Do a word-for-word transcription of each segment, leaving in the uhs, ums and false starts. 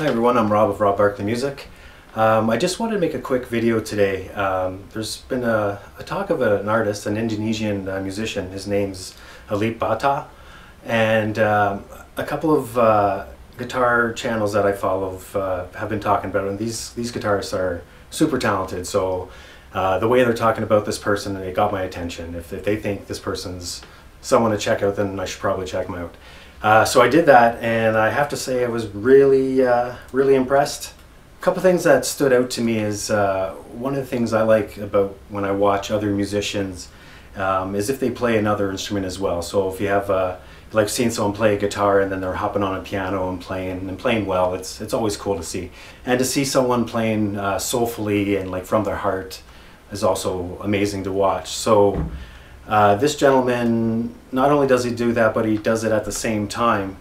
Hi everyone, I'm Rob of Rob Barclay Music. Um, I just wanted to make a quick video today. Um, there's been a, a talk of an artist, an Indonesian uh, musician. His name's Alip Ba Ta, and um, a couple of uh, guitar channels that I follow uh, have been talking about it. And these these guitarists are super talented. So uh, the way they're talking about this person, it got my attention. If, if they think this person's someone to check out, then I should probably check them out. Uh, so I did that, and I have to say I was really, uh, really impressed. A couple things that stood out to me is uh, one of the things I like about when I watch other musicians um, is if they play another instrument as well. So if you have uh, like seeing someone play a guitar and then they're hopping on a piano and playing and playing well, it's it's always cool to see. And to see someone playing uh, soulfully and like from their heart is also amazing to watch. So. Uh, this gentleman, not only does he do that, but he does it at the same time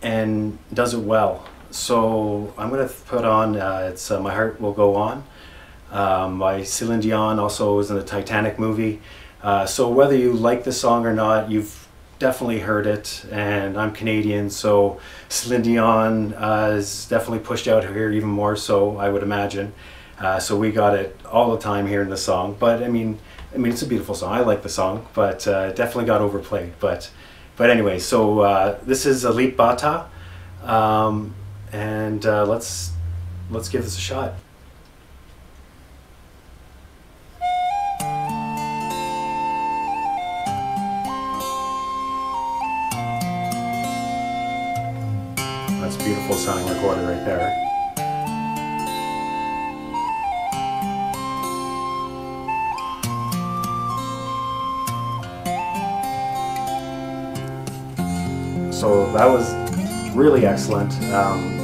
and does it well. So I'm going to put on, uh, it's uh, My Heart Will Go On um, by Celine Dion, also was in the Titanic movie. Uh, so whether you like the song or not, you've definitely heard it, and I'm Canadian, so Celine Dion uh, is definitely pushed out here even more so, I would imagine. Uh, so we got it all the time hearing the song, but I mean, I mean, it's a beautiful song. I like the song, but uh, it definitely got overplayed. But, but anyway, so uh, this is Alip Ba Ta, um, and uh, let's let's give this a shot. That's a beautiful sounding recorder right there. So that was really excellent. Um,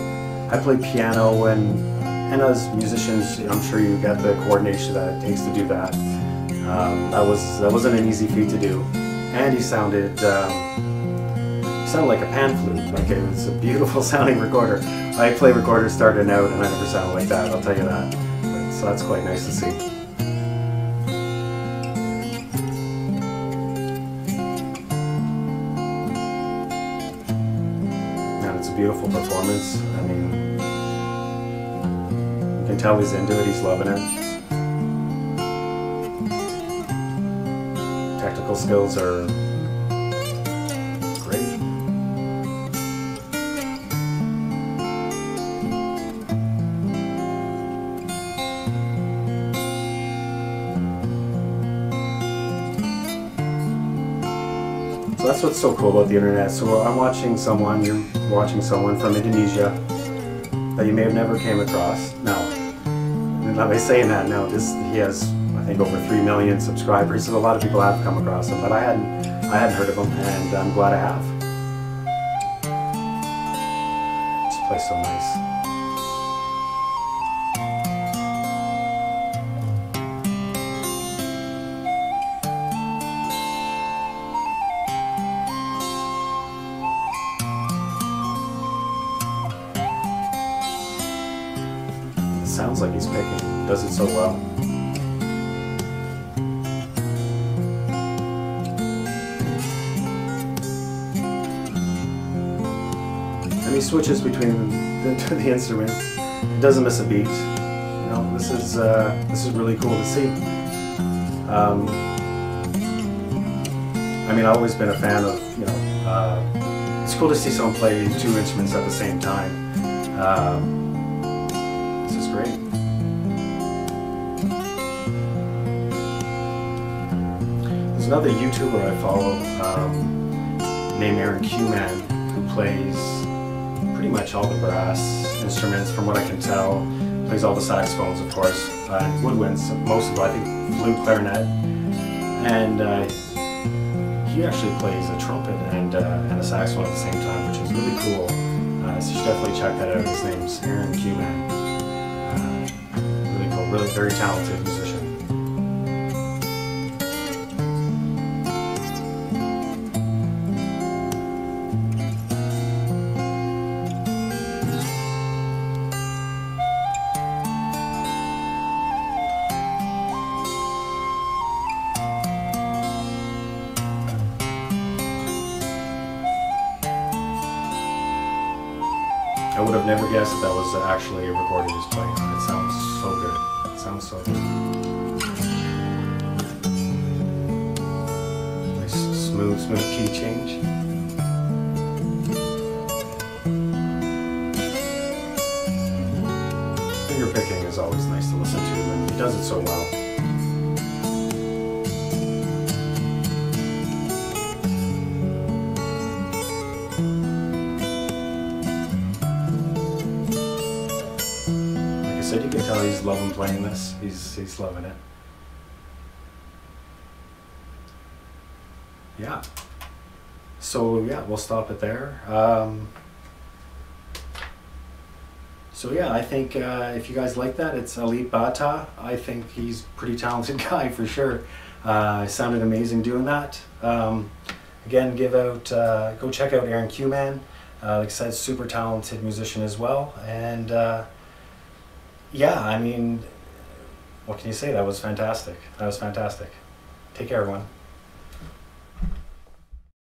I play piano, and, and as musicians, I'm sure you get the coordination that it takes to do that. Um, that was that wasn't an easy feat to do, and he sounded um, he sounded like a pan flute. Like it was a beautiful sounding recorder. I play recorders starting out, and I never sounded like that. I'll tell you that. But, so that's quite nice to see. It's a beautiful performance. I mean, you can tell he's into it, he's loving it. Technical skills are great. That's what's so cool about the internet. So I'm watching someone, you're watching someone from Indonesia that you may have never came across. Now, and by saying that, now this he has, I think, over three million subscribers. So a lot of people have come across him, but I hadn't, I hadn't heard of him, and I'm glad I have. This place is so nice. Sounds like he's picking, does it so well. And he switches between the, the instruments, doesn't miss a beat. You know, this is uh, this is really cool to see. Um, I mean, I've always been a fan of, you know, uh, it's cool to see someone play two instruments at the same time. Um, This is great. There's another YouTuber I follow um, named Aaron Qman, who plays pretty much all the brass instruments from what I can tell. Plays all the saxophones, of course, uh, and woodwinds, most of, I think, flute, clarinet, and uh, he actually plays a trumpet and, uh, and a saxophone at the same time, which is really cool. Uh, so you should definitely check that out. His name's Aaron Qman. Uh, really cool, really very talented musician. I would have never guessed that was actually recorded as playing. It sounds so good. It sounds so good. Nice smooth, smooth key change. Finger picking is always nice to listen to, and he does it so well. Like I said, you can tell he's loving playing this. He's he's loving it. Yeah. So yeah, we'll stop it there. Um, So yeah, I think uh, if you guys like that, it's Alip Ba Ta. I think he's a pretty talented guy for sure. Uh, it sounded amazing doing that. Um, again, give out, uh, go check out Aaron Qman. Uh, like I said, super talented musician as well. And uh, yeah, I mean, what can you say? That was fantastic. That was fantastic. Take care, everyone.